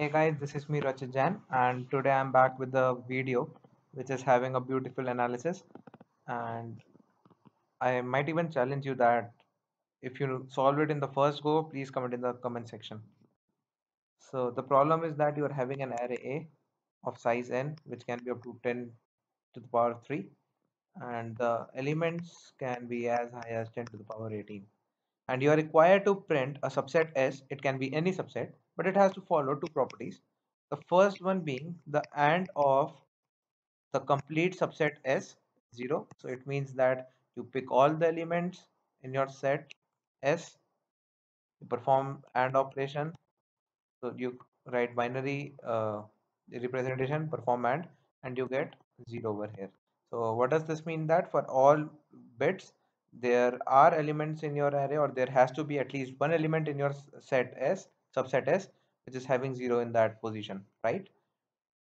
Hey guys, this is me Rachit Jain, and today I'm back with a video which is having a beautiful analysis, and I might even challenge you that if you solve it in the first go, please comment in the comment section. So the problem is that you are having an array A of size n, which can be up to 10 to the power 3, and the elements can be as high as 10 to the power 18. And you are required to print a subset S. It can be any subset, but it has to follow two properties. The first one being the AND of the complete subset S 0. So it means that you pick all the elements in your set S, you perform AND operation. So you write binary representation, perform AND, and you get 0 over here. So what does this mean? That for all bits, there are elements in your array, or there has to be at least one element in your set S, subset S, which is having 0 in that position, right?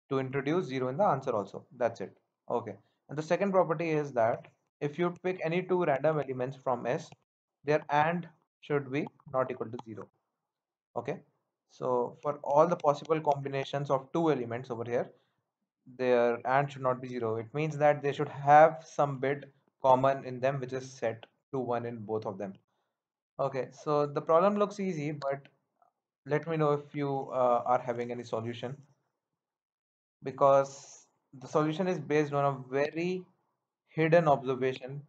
To introduce 0 in the answer also. That's it. Okay. And the second property is that if you pick any two random elements from S, their AND should be not equal to 0. Okay. So for all the possible combinations of two elements over here, their AND should not be 0. It means that they should have some bit common in them, which is set to 1 in both of them. Okay, so the problem looks easy, but let me know if you are having any solution, because the solution is based on a very hidden observation,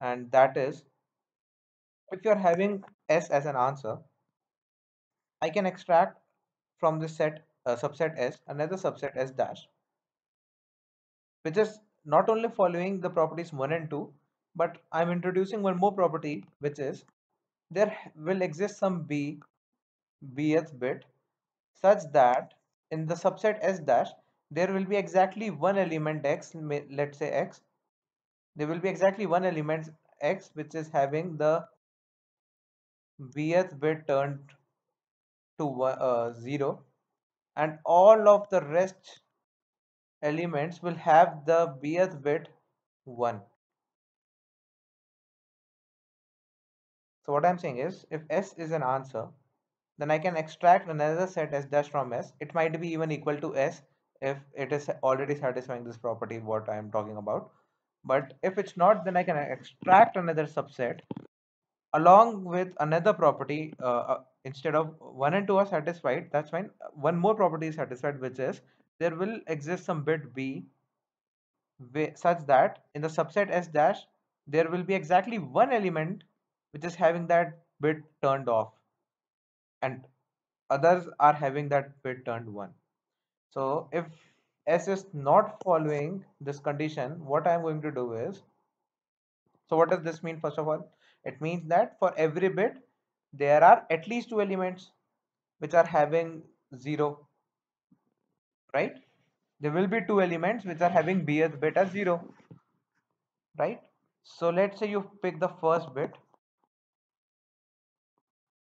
and that is, if you are having S as an answer, I can extract from this set subset S another subset S dash, which is not only following the properties 1 and 2, but I'm introducing one more property, which is there will exist some bth bit such that in the subset S dash, there will be exactly one element X, let's say X. There will be exactly one element X, which is having the bth bit turned to 0, and all of the rest elements will have the bth bit 1. So what I'm saying is, if S is an answer, then I can extract another set S dash from S. It might be even equal to S if it is already satisfying this property what I am talking about. But if it's not, then I can extract another subset along with another property. Instead of 1 and 2 are satisfied, that's fine. One more property is satisfied, which is there will exist some bit B such that in the subset S dash, there will be exactly one element which is having that bit turned off, and others are having that bit turned 1. So if S is not following this condition, what I am going to do is, so what does this mean? First of all, it means that for every bit, there are at least two elements which are having 0. Right? There will be two elements which are having bth bit as 0. Right? So let's say you pick the first bit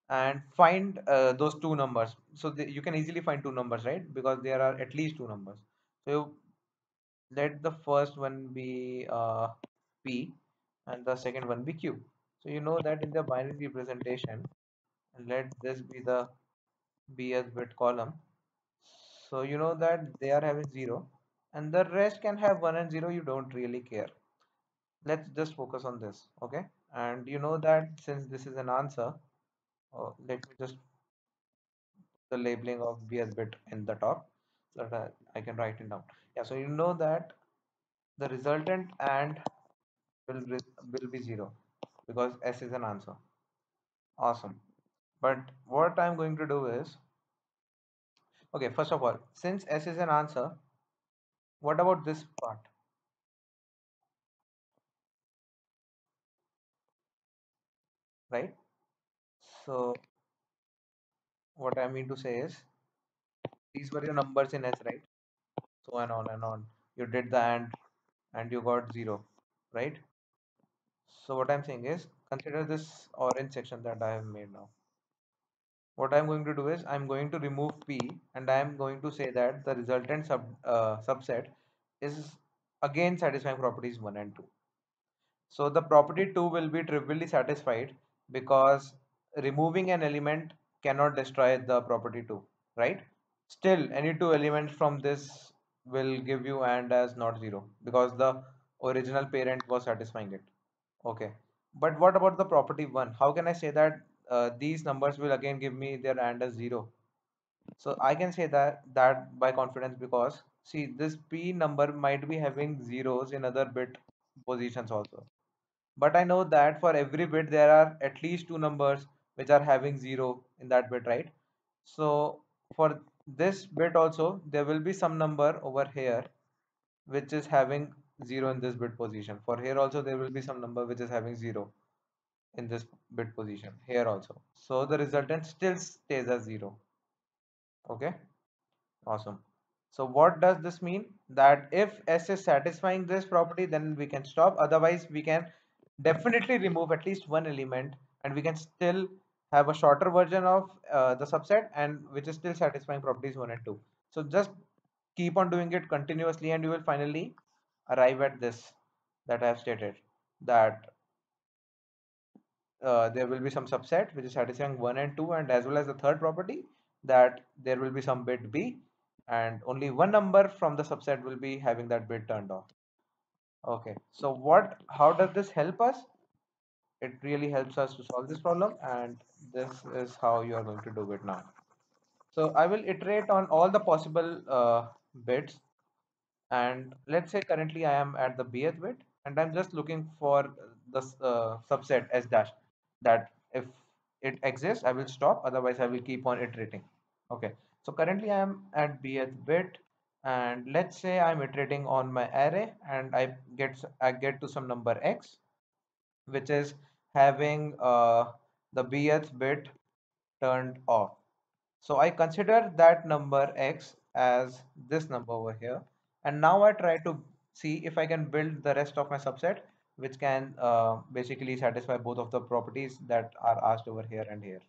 and find those two numbers. So you can easily find two numbers, right? Because there are at least two numbers. So you let the first one be P and the second one be Q. So you know that in the binary representation, let this be the bth bit column. So you know that they are having 0, and the rest can have 1 and 0. You don't really care. Let's just focus on this, okay? And you know that since this is an answer, let me just put the labeling of bth bit in the top so that I can write it down. Yeah, so you know that the resultant AND will be 0 because S is an answer. Awesome. But what I'm going to do is, okay, first of all, since S is an answer, what about this part? Right? So what I mean to say is, these were your numbers in S, right? So and on, you did the and you got 0, right? So what I'm saying is, consider this orange section that I have made now. What I am going to do is, I am going to remove P, and I am going to say that the resultant subset is again satisfying properties 1 and 2. So the property 2 will be trivially satisfied because removing an element cannot destroy the property 2, right? Still, any two elements from this will give you AND as not zero because the original parent was satisfying it. Okay, but what about the property one? How can I say that these numbers will again give me their AND as zero? So I can say that by confidence, because see, this p number might be having zeros in other bit positions also, but I know that for every bit there are at least two numbers which are having zero in that bit, right? So for this bit also there will be some number over here which is having zero in this bit position. For here also there will be some number which is having zero in this bit position, here also. So the resultant still stays as zero. Okay, awesome. So what does this mean? That if S is satisfying this property, then we can stop. Otherwise we can definitely remove at least one element and we can still have a shorter version of the subset, and which is still satisfying properties 1 and 2. So just keep on doing it continuously and you will finally arrive at this that I have stated, that there will be some subset which is satisfying 1 and 2, and as well as the third property, that there will be some bit B and only one number from the subset will be having that bit turned off. Okay, so how does this help us? It really helps us to solve this problem, and this is how you are going to do it now. So I will iterate on all the possible bits, and let's say currently I am at the bth bit and I'm just looking for this subset S dash, that if it exists I will stop, otherwise I will keep on iterating. Okay, so currently I am at bth bit, and let's say I'm iterating on my array and I get to some number x which is having the bth bit turned off. So I consider that number x as this number over here, and now I try to see if I can build the rest of my subset which can basically satisfy both of the properties that are asked over here and here.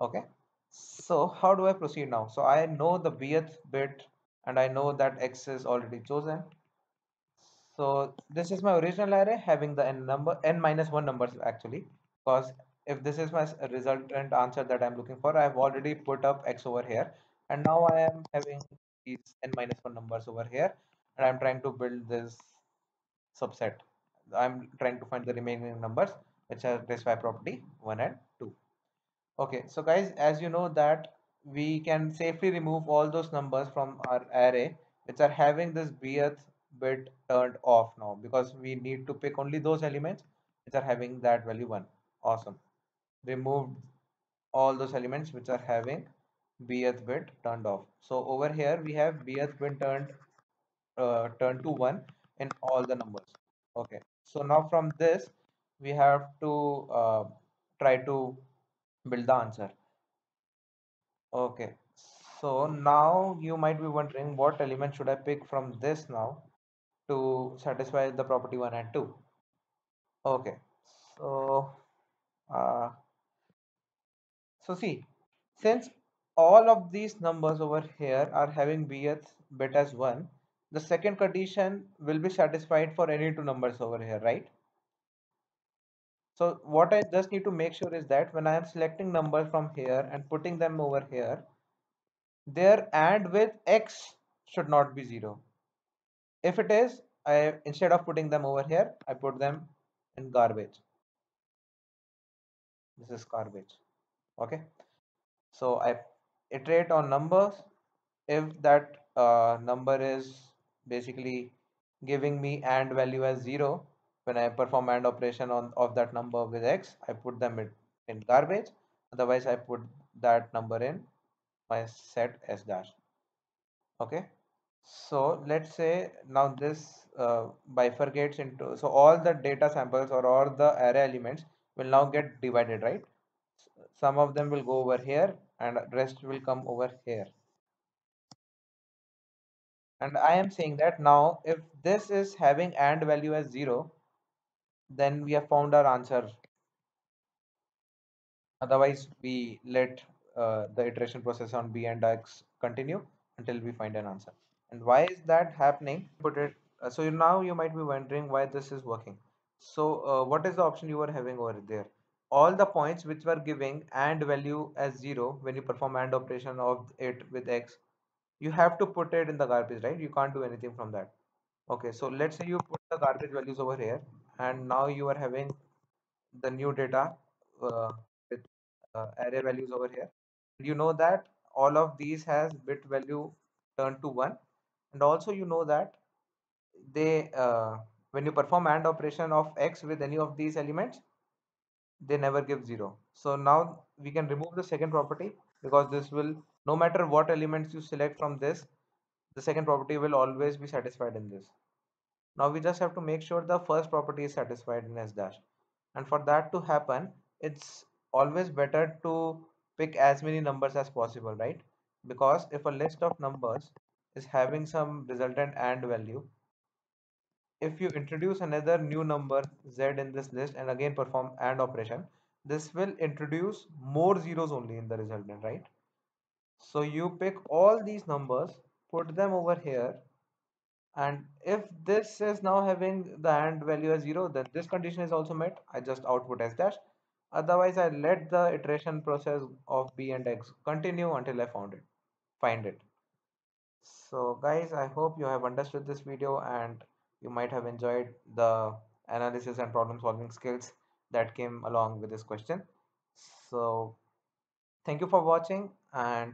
Okay, so how do I proceed now? So I know the bth bit and I know that x is already chosen. So this is my original array having the n minus 1 numbers actually, because if this is my resultant answer that I'm looking for, I've already put up x over here, and now I am having these n minus 1 numbers over here, and I'm trying to build this subset. I'm trying to find the remaining numbers which are satisfy property 1 and 2. Okay, so guys, as you know that we can safely remove all those numbers from our array which are having this bth bit turned off now, because we need to pick only those elements which are having that value 1. Awesome, removed all those elements which are having bth bit turned off. So over here we have bth bit turned to 1 in all the numbers. Okay, so now from this we have to try to build the answer. Okay, so now you might be wondering what element should I pick from this now to satisfy the property 1 and 2. Okay, so see, since all of these numbers over here are having bth bit as 1, the second condition will be satisfied for any two numbers over here, right? So what I just need to make sure is that when I am selecting numbers from here and putting them over here, their AND with x should not be zero. If it is, instead of putting them over here, I put them in garbage. This is garbage. Okay, so I iterate on numbers. If that number is basically giving me AND value as 0, when I perform AND operation of that number with x, I put them in garbage, otherwise I put that number in my set S dash. Okay, so let's say now this bifurcates into, so all the data samples or all the array elements will now get divided, right? Some of them will go over here and rest will come over here. And I am saying that now if this is having AND value as 0, then we have found our answer. Otherwise we let the iteration process on b and x continue until we find an answer. And why is that happening? So now you might be wondering why this is working. So what is the option you are having over there? all the points which were giving AND value as 0 when you perform AND operation of it with X, you have to put it in the garbage, right? You can't do anything from that. Okay, so let's say you put the garbage values over here, and now you are having the new data with array values over here. You know that all of these has bit value turned to 1, and also you know that they when you perform AND operation of X with any of these elements, they never give 0. So now we can remove the second property, because this will, no matter what elements you select from this, the second property will always be satisfied in this. Now we just have to make sure the first property is satisfied in S dash, and for that to happen, it's always better to pick as many numbers as possible, right? Because if a list of numbers is having some resultant AND value, if you introduce another new number Z in this list and again perform AND operation, this will introduce more zeros only in the resultant, right? So you pick all these numbers, put them over here, and if this is now having the AND value as 0, then this condition is also met. I just output S dash. Otherwise, I let the iteration process of B and X continue until I find it. So guys, I hope you have understood this video and you might have enjoyed the analysis and problem solving skills that came along with this question. So thank you for watching, and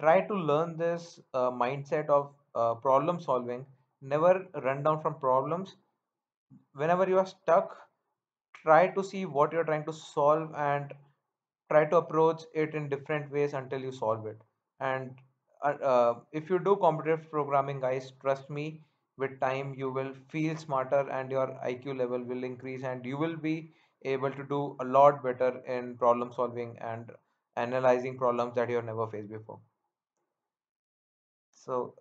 try to learn this mindset of problem solving. Never run down from problems. Whenever you are stuck, try to see what you're trying to solve and try to approach it in different ways until you solve it. And if you do competitive programming, guys, trust me, with time you will feel smarter and your IQ level will increase, and you will be able to do a lot better in problem solving and analyzing problems that you have never faced before. So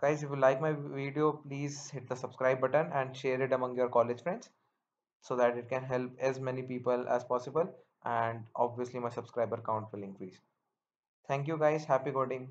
guys, if you like my video, please hit the subscribe button and share it among your college friends so that it can help as many people as possible, and obviously my subscriber count will increase. Thank you guys, happy coding,